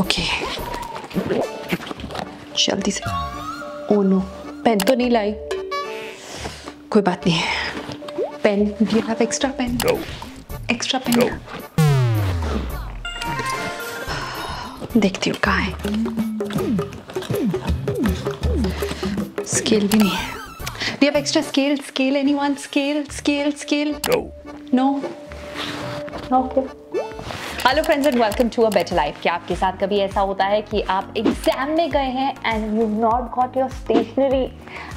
Okay जल्दी से। Oh no, pen तो नहीं लाई, कोई बात नहीं। Pen, do you have extra pen? Extra pen देखती हूँ कहाँ है। स्केल भी नहीं है। Do you have extra scale? Scale? Anyone? Scale? Scale? Scale? No. No? Okay. Hello friends and welcome to a better life. क्या आपके साथ कभी ऐसा होता है कि आप एग्जाम में गए हैं and you not got your stationery,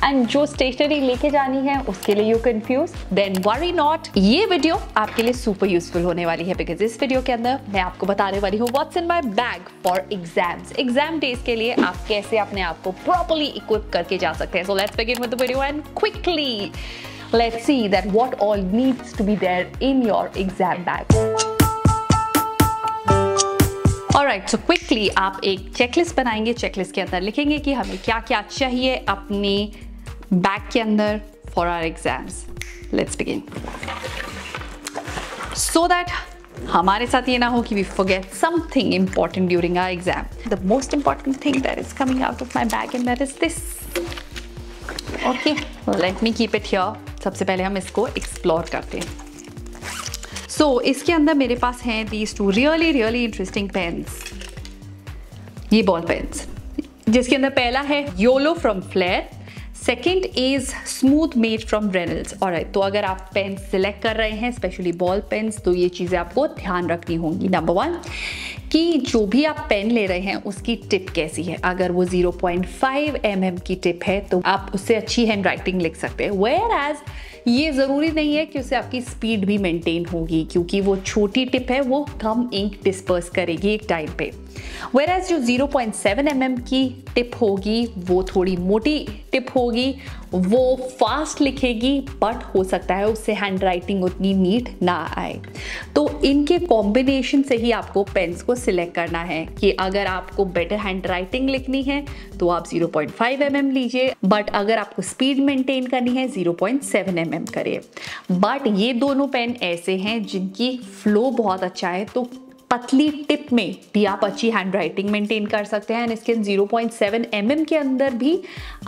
and जो स्टेशनरी लेके जानी है उसके लिए you confuse? Then worry not, ये वीडियो आपके लिए सुपर यूजफुल होने वाली है बिकॉज इस वीडियो के अंदर मैं आपको बताने वाली हूँ what's in my bag for exams. Exam days के लिए आप कैसे अपने आप को प्रॉपर्ली इक्विप करके जा सकते हैं। So let's begin with the video and quickly let's see that what all needs to be there in your exam bag. Alright, so quickly आप एक चेकलिस्ट बनाएंगे। चेकलिस्ट के अंदर लिखेंगे कि हमें क्या क्या चाहिए अपने बैग के अंदर for our exams. Let's begin so that हमारे साथ ये ना हो कि we forget something important during our exam. The most important thing that is coming out of my bag and that is this. Okay, let me keep it here. सबसे पहले हम इसको एक्सप्लोर करते हैं। सो इसके अंदर मेरे पास हैं these two really really interesting pens, ये बॉल पेन्स, जिसके अंदर पहला है YOLO from Flair, second is smooth made from Reynolds. Alright, तो अगर आप पेन सिलेक्ट कर रहे हैं स्पेशली बॉल पेन्स तो ये चीज़ें आपको ध्यान रखनी होंगी। नंबर वन कि जो भी आप पेन ले रहे हैं उसकी टिप कैसी है। अगर वो 0.5 mm की टिप है तो आप उससे अच्छी हैंड राइटिंग लिख सकते हैं। वेयर एज ये ज़रूरी नहीं है कि उससे आपकी स्पीड भी मेंटेन होगी, क्योंकि वो छोटी टिप है वो कम इंक डिस्पर्स करेगी एक टाइम पे। वेयर एज जो 0.7 mm की टिप होगी वो थोड़ी मोटी टिप होगी, वो फास्ट लिखेगी बट हो सकता है उससे हैंड राइटिंग उतनी नीट ना आए। तो इनके कॉम्बिनेशन से ही आपको पेन्स को सिलेक्ट करना है कि अगर आपको बेटर हैंड राइटिंग लिखनी है तो आप 0.5 mm लीजिए, बट अगर आपको स्पीड मेंटेन करनी है 0.7 mm करिए। बट ये दोनों पेन ऐसे हैं जिनकी फ्लो बहुत अच्छा है, तो पतली टिप में भी आप अच्छी हैंड राइटिंग मेंटेन कर सकते हैं एंड इसके 0.7 mm के अंदर भी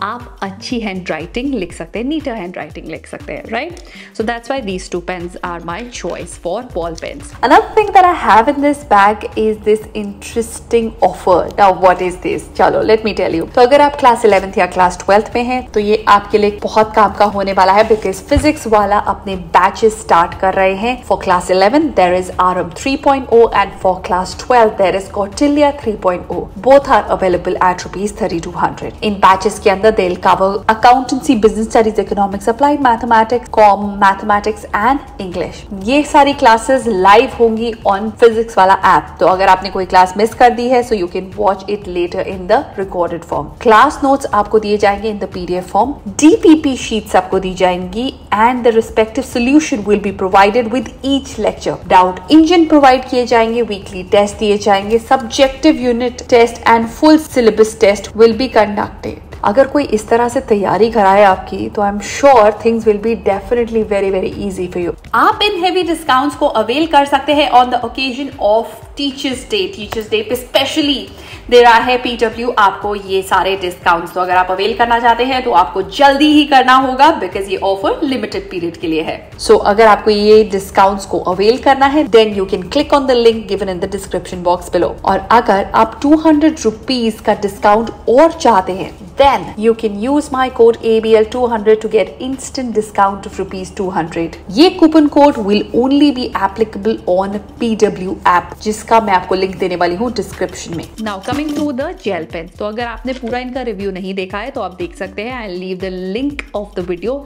आप अच्छी हैंड राइटिंग लिख सकते हैं, नीटर हैंड राइटिंग लिख सकते हैं। Right, so that's why these two pens are my choice for ball pens. Another thing that I have in this bag is this interesting offer. Now what is this? चलो let me tell you. तो अगर आप class 11th या class 12th में हैं तो ये आपके लिए बहुत काम का होने वाला है बिकॉज फिजिक्स वाला अपने बैचेस स्टार्ट कर रहे हैं। For class 11 there is Arunabh 3.0 and for class 12 there is Kautilya 3.0. both are available at ₹3200 in batches के अंदर। they'll cover accountancy, business studies, economics, applied mathematics, com mathematics and english। ये सारी classes live होंगी on physics वाला app, तो अगर आपने कोई class miss कर दी है so you can watch it later in the recorded form। class notes आपको दिए जाएंगे in the pdf form, dpp sheets आपको दी जाएंगी and the respective solution will be provided with each lecture। doubt engine provide किए जाएंगे, weekly test दिए जाएंगे, subjective unit test and full syllabus test will be conducted. अगर कोई इस तरह से तैयारी कराए आपकी तो I am sure things will be definitely very very easy for you. आप इन हेवी डिस्काउंट्स को अवेल कर सकते हैं on the occasion of teachers day. Teachers day पे स्पेशली दे रहा है पीडब्ल्यू आपको ये सारे डिस्काउंट्स, तो अगर आप अवेल करना चाहते हैं तो आपको जल्दी ही करना होगा बिकॉज ये ऑफर लिमिटेड पीरियड के लिए है। सो अगर आपको ये डिस्काउंट्स को अवेल करना है then you can click on the link given in the description box below. और अगर आप ₹200 का डिस्काउंट और चाहते हैं then you can use my code ABL200 to get instant discount of ₹200। ये coupon code will only be applicable on PW app, जिसका मैं आपको link देने वाली हूँ description में। Now coming to the gel pen, तो अगर आपने पूरा इनका review नहीं देखा है तो आप देख सकते हैं। I'll leave the link of the video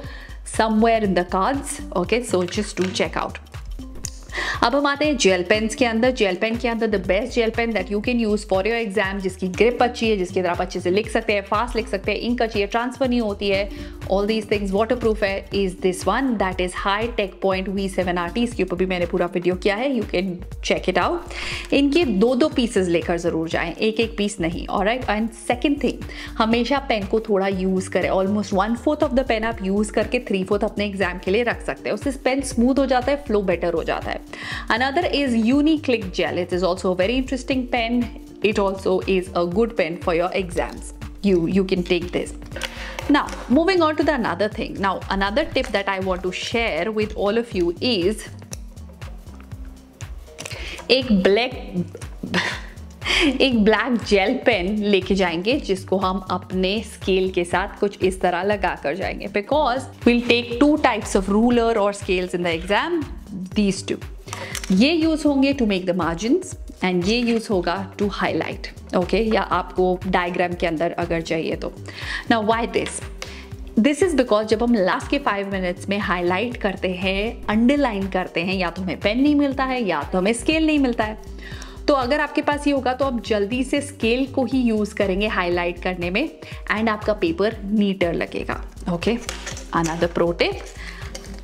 somewhere in the cards, okay, so just do check out। अब हम आते हैं जेल पेन्स के अंदर। जेल पेन के अंदर the best gel pen that you can use for your exam, जिसकी grip अच्छी है, जिसके अंदर आप अच्छे से लिख सकते हैं, फास्ट लिख सकते हैं, इंक अच्छी है, ट्रांसफर नहीं होती है all these things waterproof है is this one that is High Tech Point V7RT. इसके ऊपर भी मैंने पूरा वीडियो किया है, you can check it out. इनके दो pieces लेकर ज़रूर जाएं, एक पीस नहीं. ऑलराइट. एंड सेकेंड थिंग, हमेशा पेन को थोड़ा यूज़ करें. ऑलमोस्ट 1/4 ऑफ द पेन आप यूज़ करके 3/4 अपने एग्जाम के लिए रख सकते हैं. उससे पेन स्मूथ हो जाता है, फ्लो बेटर हो जाता है. Another is unique click gel. It is also very interesting pen. It also is a good pen for your exams. You can take this. Now moving on to the another thing. Now another tip that I want to share with all of you is एक black gel pen लेके जाएंगे जिसको हम अपने scale के साथ कुछ इस तरह लगा कर जाएंगे. Because we'll take 2 types of ruler or scales in the exam. These two. ये use होंगे to make the margins. And ये यूज़ होगा टू हाईलाइट. ओके, या आपको डायग्राम के अंदर अगर चाहिए तो. Now why this? This is because जब हम लास्ट के 5 मिनट्स में हाईलाइट करते हैं, अंडरलाइन करते हैं, या तो हमें पेन नहीं मिलता है या तो हमें स्केल नहीं मिलता है. तो अगर आपके पास ये होगा तो आप जल्दी से स्केल को ही यूज़ करेंगे हाईलाइट करने में एंड आपका पेपर नीटर लगेगा. ओके, अनदर प्रो टिप,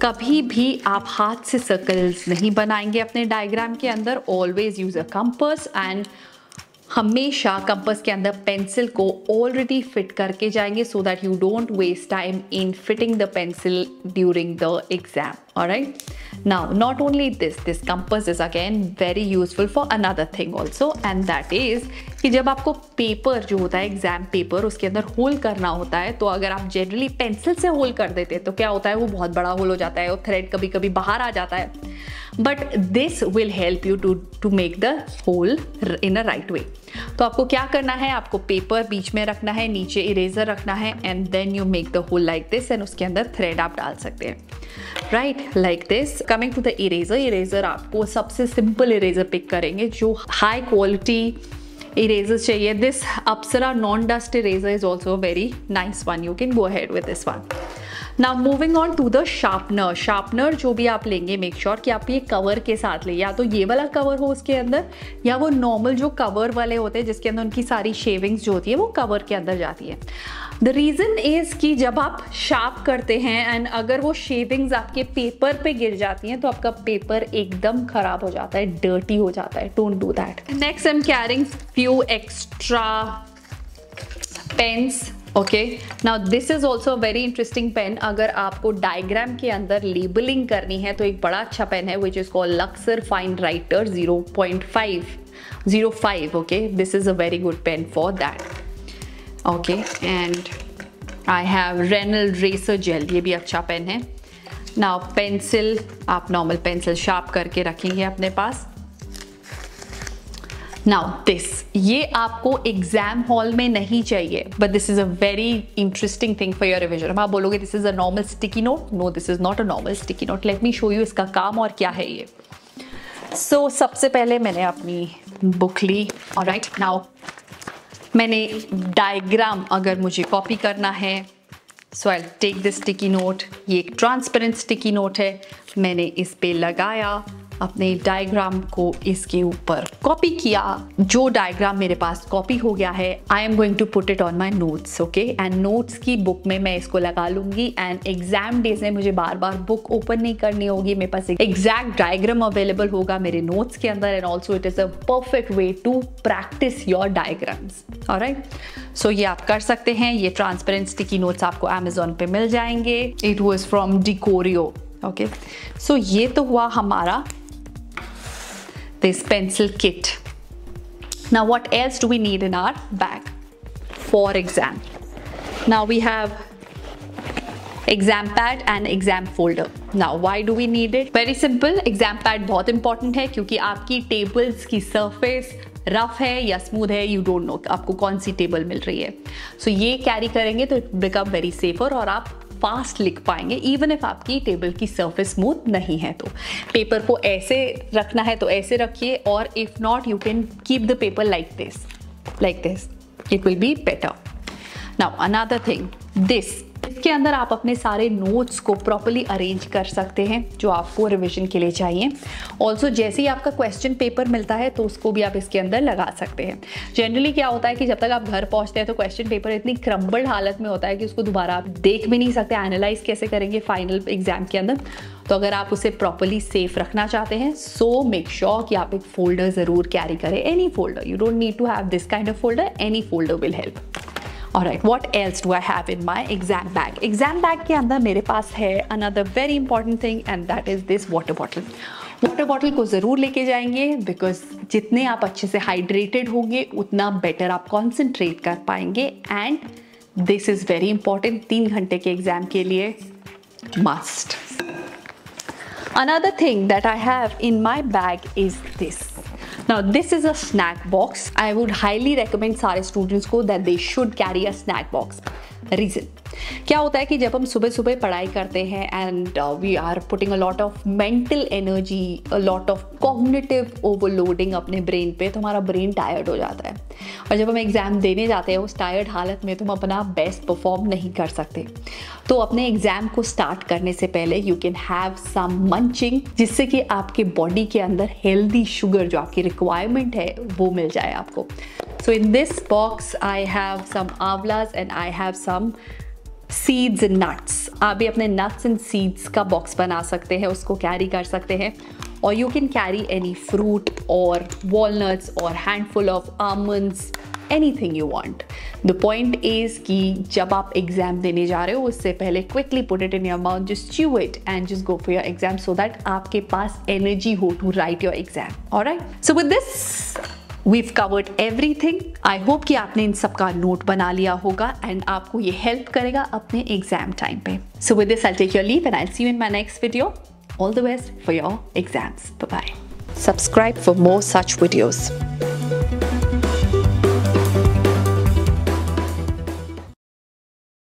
कभी भी आप हाथ से सर्कल्स नहीं बनाएंगे अपने डायग्राम के अंदर. Always use a compass and हमेशा कंपास के अंदर पेंसिल को ऑलरेडी फिट करके जाएंगे so that you don't waste time in fitting the pencil during the exam. Alright. Now not only this compass is again very useful for another thing also, and that is कि जब आपको paper जो होता है exam paper उसके अंदर whole करना होता है, तो अगर आप जनरली पेंसिल से होल कर देते हैं तो क्या होता है, वो बहुत बड़ा होल हो जाता है और थ्रेड कभी कभी बाहर आ जाता है. But this will help you to make the hole in a right way. तो आपको क्या करना है, आपको पेपर बीच में रखना है, नीचे इरेजर रखना है and then you make the hole like this and उसके अंदर थ्रेड आप डाल सकते हैं. Right, like this. Coming to the eraser, आपको सबसे सिंपल इरेजर पिक करेंगे जो हाई क्वालिटी इरेजर्स चाहिए. This Apsara non dust eraser is also very nice one. You can go ahead with this one. Now moving on to the sharpener. Sharpener जो भी आप लेंगे, make sure कि आप ये कवर के साथ लें, या तो ये वाला कवर हो उसके अंदर, या वो नॉर्मल जो कवर वाले होते हैं जिसके अंदर उनकी सारी शेविंग्स जो होती है वो कवर के अंदर जाती है. द रीज़न इज़ कि जब आप शार्प करते हैं एंड अगर वो शेविंग्स आपके पेपर पे गिर जाती हैं तो आपका पेपर एकदम ख़राब हो जाता है, डर्टी हो जाता है. Don't do that. Next I am carrying few extra pens. Okay, now this is also very interesting pen. अगर आपको डायग्राम के अंदर लेबलिंग करनी है तो एक बड़ा अच्छा पेन है which is called Luxor fine writer 0.5. Okay, this is a very good pen for that. Okay, and I have Reynolds racer gel, ये भी अच्छा पेन है. नाउ पेंसिल, आप नॉर्मल पेंसिल शार्प करके रखेंगे अपने पास. नाउ दिस, ये आपको एग्जाम हॉल में नहीं चाहिए but this is a very interesting thing for your revision. आप बोलोगे this is a normal sticky note. No, this is not a normal sticky note. Let me show you इसका काम और क्या है ये. सो सबसे पहले मैंने अपनी बुक ली. ऑलराइट, नाउ मैंने डायग्राम अगर मुझे कॉपी करना है so I take this sticky note. ये एक ट्रांसपेरेंट स्टिकी नोट है, मैंने इस पर लगाया अपने डायग्राम को, इसके ऊपर कॉपी किया. जो डायग्राम मेरे पास कॉपी हो गया है I am going to put it on my notes. Okay, and notes की बुक में मैं इसको लगा लूँगी एंड एग्जाम डेज में मुझे बार बार बुक ओपन नहीं करनी होगी. मेरे पास एक एग्जैक्ट डायग्राम अवेलेबल होगा मेरे नोट्स के अंदर and also it is a perfect way to practice your diagrams. Alright, so ये आप कर सकते हैं. ये ट्रांसपेरेंट स्टिकी नोट्स आपको अमेजोन पे मिल जाएंगे. It was from Decorio. Okay, so ये तो हुआ हमारा this pencil kit. Now what else do we need in our bag for exam? Now we have exam pad and exam folder. Now why do we need it? Very simple. Exam pad बहुत important है क्योंकि आपकी tables की surface rough है या smooth है, you don't know आपको कौन सी टेबल मिल रही है. सो ये कैरी करेंगे तो इट बिकम वेरी सेफर और आप फास्ट लिख पाएंगे इवन इफ आपकी टेबल की सरफेस स्मूथ नहीं है. तो पेपर को ऐसे रखना है तो ऐसे रखिए, और if not you can keep the paper like this, it will be better. Now another thing, this इसके अंदर आप अपने सारे नोट्स को प्रॉपर्ली अरेंज कर सकते हैं जो आपको रिविजन के लिए चाहिए। ऑल्सो जैसे ही आपका क्वेश्चन पेपर मिलता है तो उसको भी आप इसके अंदर लगा सकते हैं। जनरली क्या होता है कि जब तक आप घर पहुँचते हैं तो क्वेश्चन पेपर इतनी क्रम्बल्ड हालत में होता है कि उसको दोबारा आप देख भी नहीं सकते, एनालाइज कैसे करेंगे फाइनल एग्जाम के अंदर। तो अगर आप उसे प्रॉपर्ली सेफ रखना चाहते हैं सो मेक श्योर कि आप एक फोल्डर ज़रूर कैरी करें, any folder. You don't need to have this kind of folder, any folder will help. Alright, what else do I have in my exam bag. Exam bag के अंदर मेरे पास है another very important thing and that is this water bottle. Water bottle को ज़रूर लेके जाएंगे because जितने आप अच्छे से हाइड्रेटेड होंगे उतना बेटर आप कॉन्सेंट्रेट कर पाएंगे and this is very important 3 घंटे के एग्जाम के लिए must. Another thing that I have in my bag is this. Now this is a snack box. I would highly recommend सारे students को that they should carry a snack box. Reason क्या होता है कि जब हम सुबह सुबह पढ़ाई करते हैं and we are putting a lot of mental energy, a lot of cognitive overloading अपने ब्रेन पे, तो हमारा ब्रेन टायर्ड हो जाता है और जब हम एग्ज़ाम देने जाते हैं उस टायर्ड हालत में तो हम अपना बेस्ट परफॉर्म नहीं कर सकते। तो अपने एग्ज़ाम को स्टार्ट करने से पहले you can have some munching जिससे कि आपके बॉडी के अंदर हेल्दी शुगर जो आपकी रिक्वायरमेंट है वो मिल जाए आपको। So in this box I have some आंवलाज and I have some seeds and nuts. आप भी अपने नट्स एंड सीड्स का बॉक्स बना सकते हैं, उसको कैरी कर सकते हैं और you can carry any fruit और वॉलनट्स और handful of almonds, anything you want. The point is कि जब आप एग्जाम देने जा रहे हो उससे पहले quickly put it in your mouth, just chew it and just go for your exam so that आपके पास एनर्जी हो to write your exam. Alright, so with this We've covered everything. I hope कि आपने इन सबका note बना लिया होगा and आपको ये हेल्प करेगा अपने एग्जाम टाइम पे। So with this I'll take your leave and I'll see you in my next video. All the best for your exams. Bye bye. Subscribe for more such videos.